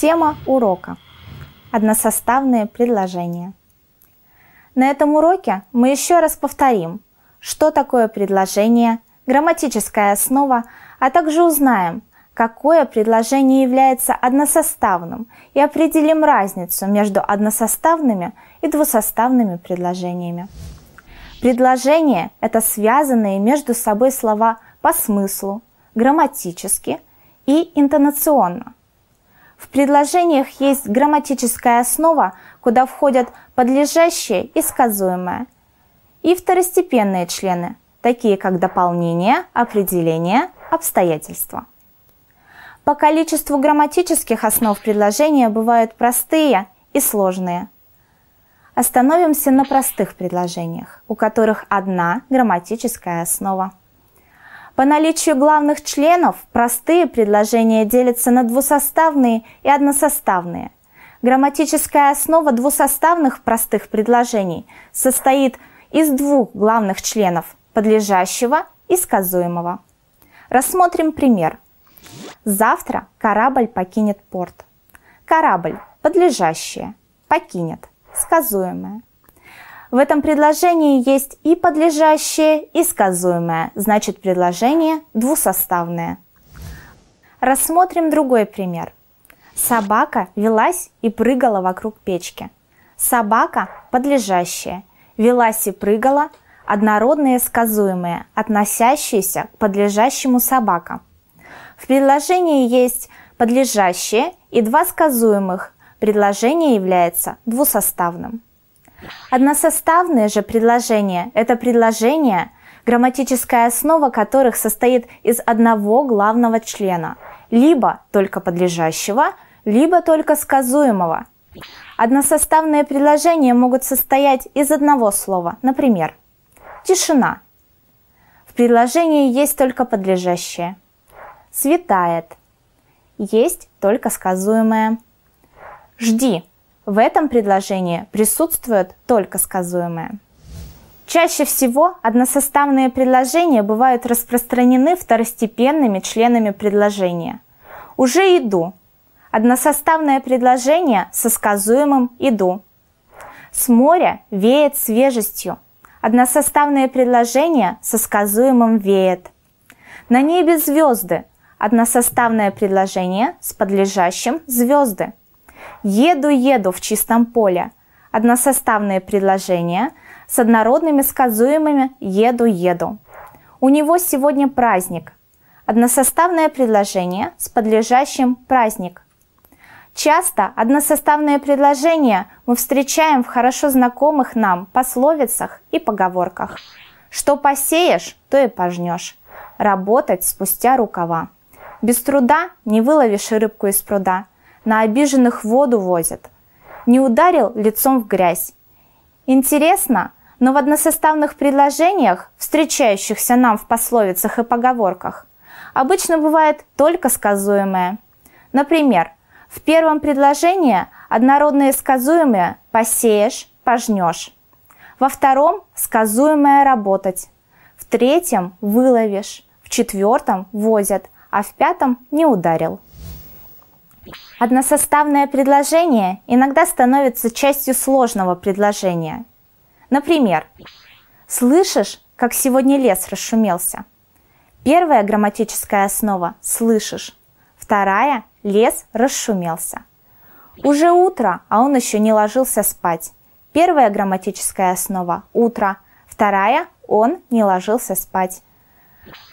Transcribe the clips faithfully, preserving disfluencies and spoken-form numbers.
Тема урока. Односоставные предложения. На этом уроке мы еще раз повторим, что такое предложение, грамматическая основа, а также узнаем, какое предложение является односоставным, и определим разницу между односоставными и двусоставными предложениями. Предложение – это связанные между собой слова по смыслу, грамматически и интонационно. В предложениях есть грамматическая основа, куда входят подлежащее и сказуемое, и второстепенные члены, такие как дополнение, определение, обстоятельства. По количеству грамматических основ предложения бывают простые и сложные. Остановимся на простых предложениях, у которых одна грамматическая основа. По наличию главных членов простые предложения делятся на двусоставные и односоставные. Грамматическая основа двусоставных простых предложений состоит из двух главных членов – подлежащего и сказуемого. Рассмотрим пример. Завтра корабль покинет порт. Корабль – подлежащее, покинет – сказуемое. В этом предложении есть и подлежащее, и сказуемое, значит предложение двусоставное. Рассмотрим другой пример. Собака велась и прыгала вокруг печки. Собака – подлежащее, велась и прыгала – однородные сказуемые, относящиеся к подлежащему собака. В предложении есть подлежащее и два сказуемых. Предложение является двусоставным. Односоставные же предложения – это предложения, грамматическая основа которых состоит из одного главного члена, либо только подлежащего, либо только сказуемого. Односоставные предложения могут состоять из одного слова, например, «тишина». В предложении есть только подлежащее. Светает. Есть только сказуемое. Жди. В этом предложении присутствует только сказуемое. Чаще всего односоставные предложения бывают распространены второстепенными членами предложения. Уже иду. Односоставное предложение со сказуемым иду. С моря веет свежестью. Односоставное предложение со сказуемым веет. На небе звезды. Односоставное предложение с подлежащим звезды. Еду-еду в чистом поле. Односоставные предложения с однородными сказуемыми еду-еду. У него сегодня праздник. Односоставное предложение с подлежащим праздник. Часто односоставные предложения мы встречаем в хорошо знакомых нам пословицах и поговорках. Что посеешь, то и пожнешь. Работать спустя рукава. Без труда не выловишь рыбку из пруда. На обиженных воду возят. Не ударил лицом в грязь. Интересно, но в односоставных предложениях, встречающихся нам в пословицах и поговорках, обычно бывает только сказуемое. Например, в первом предложении однородные сказуемые «посеешь», «пожнешь». Во втором сказуемое «работать». В третьем «выловишь», в четвертом «возят», а в пятом «не ударил». Односоставное предложение иногда становится частью сложного предложения. Например, «Слышишь, как сегодня лес расшумелся?» Первая грамматическая основа «слышишь», вторая «лес расшумелся». «Уже утро, а он еще не ложился спать». Первая грамматическая основа «утро», вторая «он не ложился спать».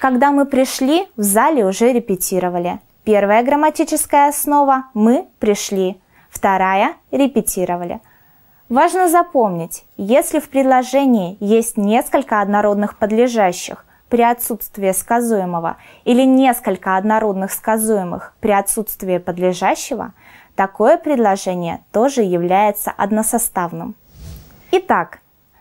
«Когда мы пришли, в зале уже репетировали». Первая грамматическая основа «мы пришли», вторая «репетировали». Важно запомнить, если в предложении есть несколько однородных подлежащих при отсутствии сказуемого или несколько однородных сказуемых при отсутствии подлежащего, такое предложение тоже является односоставным. Итак,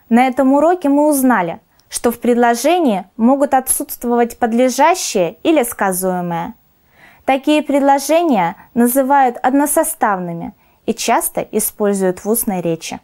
на этом уроке мы узнали, что в предложении могут отсутствовать подлежащее или сказуемое. Такие предложения называют односоставными и часто используют в устной речи.